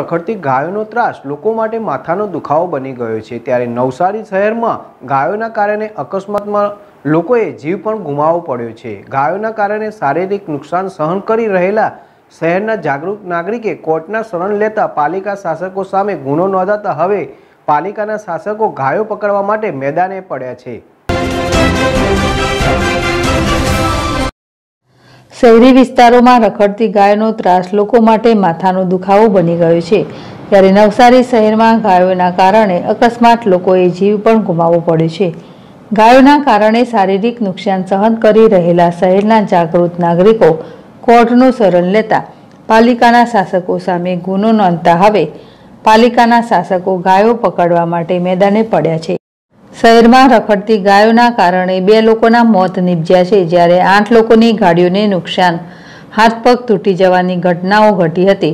प्रखरती गायों त्रास लोको माटे माथानो दुखावो बनी गयो छे। त्यारे नवसारी शहर में गायों कारण अकस्मात में लोकोए जीव पण गुमावो पड्यो छे। गायों कारण शारीरिक नुकसान सहन करी रहेला शहरना जागरूक नागरिके कोर्टना शरण लेता पालिका शासको सामे गुनो नोंधाता हवे पालिकाना शासको गायों पकड़वा माटे मैदाने पड्या छे। शहरी विस्तारों में रखड़ती गायों त्रास लोको माटे माथानो दुखावो बनी गयो छे। त्यारे नवसारी शहर में गायों कारण अकस्मात लोकोए जीव पण गुमावो पड्यो छे। गायों कारण शारीरिक नुकसान सहन करी रहेला शहरना जागृत नागरिको कोर्टनो शरण लेता पालिकाना शासको सामे गुनो नोंधता हवे पालिकाना शासको गायों पकड़वा माटे मैदाने पड्या छे। शहर में रखड़ती गायों कारण 2 लोकोना मौत निपज्या है, ज्यारे 8 लोकोनी गाड़ियों ने नुकसान हाथ पग तूटी जवानी घटनाओं घटी हती।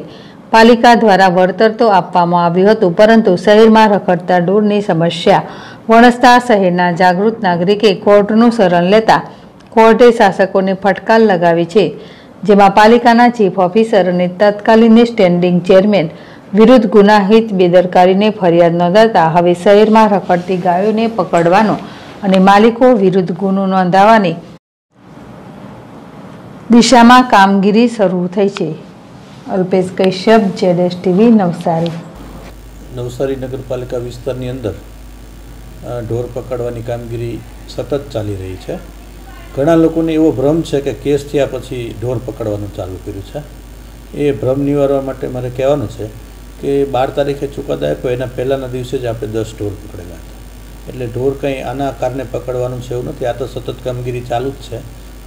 पालिका द्वारा वळतर तो आपवामां आव्युं हतुं, परंतु शहर में रखड़ता ढोरनी समस्या वणसता शहरना जागृत नागरिके कोर्टनुं शरण लेता कोर्टे शासकोने फटकार लगावी छे, जेमां पालिकाना चीफ ऑफिसर अने तत्कालीन स्टेन्डिंग चेरमेन विरुद्ध गुनाहित बेदरकारी ने फरियाद नोंधाता हवे शहर में रखड़ती गायों ने पकड़वानो अने मालिको विरुद्ध गुनो नोंधावानी दिशा में कामगीरी शुरू थई छे। Alpesh Kashyap, ZS TV, Navsari. नवसारी नगरपालिका विस्तार नी अंदर ढोर पकड़वानी कामगीरी सतत चाली रही है। घणा लोकोने एवो भ्रम है कि केस थया पछी ढोर पकड़वानुं चालू कर्युं छे। ए भ्रम निवारवा माटे मारे कहेवानुं छे कि 12 तारीखे चुकादा आप्यो एना पहलाना दिवसे ज आपणे 10 ढोर पकड़ेला हता, एटले ढोर कंई आना कारणे पकड़वानुं छे एवुं नथी। आ तो सतत कामगीरी चालू ज छे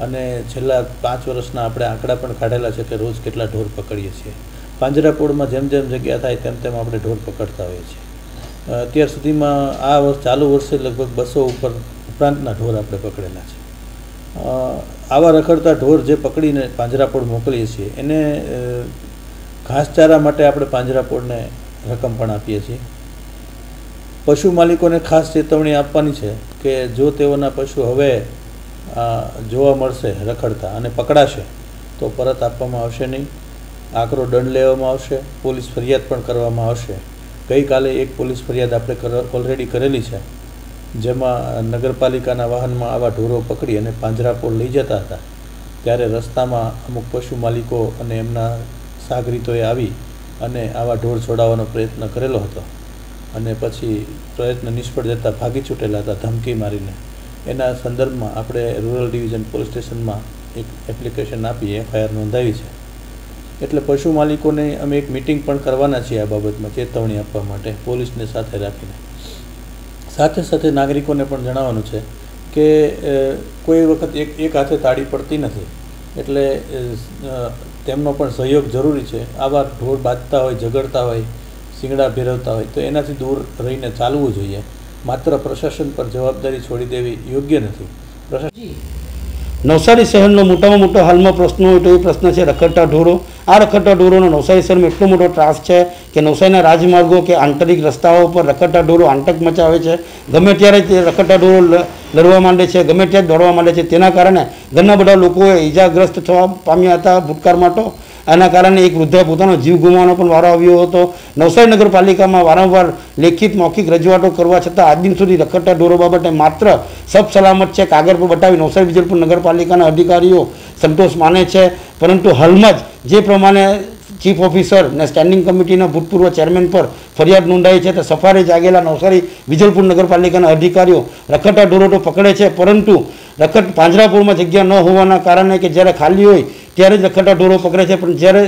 अने छेल्ला 5 वर्षना आपणे आंकड़ा पण काढेला छे कि रोज केटला ढोर पकड़ीए छीए। પાંજરાપોળમાં જેમ જેમ જગ્યા થાય તેમ તેમ આપણે ઢોર પકડતા હોઈએ છીએ। અત્યાર સુધીમાં આ વર્ષ ચાલુ વર્ષે લગભગ 200 ઉપર ઉપરાંતના ઢોર આપણે પકડેલા છે। आवा रखड़ता ढोर जे पकड़ीने પાંજરાપોળ मोकलीए छीए एने घासचारा माटे आपणे પાંજરાપોળને रकम पण आपीए छीए। पशु मालिकोने खास चेतवणी आपवानी छे के जो तेओना पशु हवे जोवा मळशे रखड़ता अने पकड़ाशे तो परत आपवामां आवशे नहीं, आकरो दंड लेवामां आवशे, पोलीस फरियाद पण करवामां आवशे। गई काले एक पोलीस फरियाद आपणे ऑलरेडी करेली छे, जेमां नगरपालिकाना वाहनमां आवा ढोरो पकड़ी अने પાંજરાપોળ लई जता हता। त्यारे रस्तामां अमुक पशु मालिको अने एमना सागरीतोए आवी अने आवा ढोर छोडाववानो प्रयत्न करेलो हतो अने पछी प्रयत्न निष्फळ जता भागी छूटेला हता धमकी मारीने। एना संदर्भमां आपणे रूरल डिविजन पोलीस स्टेशनमां एक एप्लिकेशन आपी एफआईआर नोंधावी छे। एटले पशु मालिकोने अमे एक मीटिंग पण करवाना छीए आ बाबतमां चेतवणी आपवा माटे पोलीसने साथे राखीने। साथ साथ नागरिकों ने पण जणाववानुं छे के कोई वखत एक हाथे ताड़ी पड़ती नथी, एटले तेमनो पण सहयोग जरूरी छे। आवा ढोर बांधता होय, झगड़ता होय, सींगड़ा भेरवता होय तो एनाथी दूर रहीने चालवुं जोईए। मात्र प्रशासन पर जवाबदारी छोड़ी देवी योग्य नथी। नवसारी शहरनो मोटामां मोटो हालमां प्रश्न होय तो ए प्रश्न छे रखड़ता ढोरो। आ रखड़ता ढोरोनो नवसारी शहर में एटलो मोटो त्रास छे कि नवसारीना राजमार्गो के आंतरिक रस्ताओं पर रखड़ता ढोरो आंटक मचावे छे। गमे त्यारे ते रखड़ता ढोरो लड़वा मांडे छे, गमे त्यारे दौड़वा मांडे छे। तेना कारणे घणा बधा लोकोए ईजाग्रस्त थवा पाम्या हता भूतकाळमां। तो आना कारणे एक वृद्धाए पोतानो जीव गुमाववानो पण वारो आव्यो हतो। नवसारी नगरपालिकामां वारंवार लेखित मौखिक रजूआतो करवा छतां आज दिन सुधी रखड़ता ढोरो बाबते मात्र सब सलामत छे कागळ पर बतावी नवसारी विजयपुर नगरपालिकाना अधिकारीओ संतोष माने छे, परंतु हालमां ज जे प्रमाणे चीफ ऑफिसर ने स्टेन्डिंग कमिटीना भूतपूर्व चेरमेन पर फरियाद नोंधाई है तो सफारे जागेला नवसारी विजलपुर नगरपालिकाना अधिकारी रखड़ता ढोरो तो पकड़े छे, परंतु रखट પાંજરાપોળ में जगह न होवाना कारणे कि ज्यारे खाली होय त्यारे ज रखड़ता ढोरो पकड़े छे। पण ज्यारे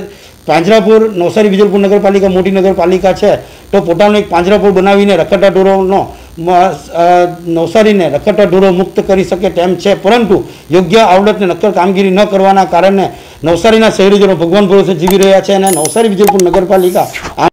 પાંજરાપોળ नवसारी विजलपुर नगरपालिका मोटी नगरपालिका है तो पोतानो एक પાંજરાપોળ बनावीने रखड़ता ढोरोनो नवसारी ने रखड़ता ढोरो मुक्त करी सके तेम छे, परंतु योग्य आवड़त ने नक्कल कामगीरी न करवाना कारणे नवसारीना शहरीजनों भगवान भरोसे जीवी रह्या छे। नवसारी विजयपुर नगरपालिका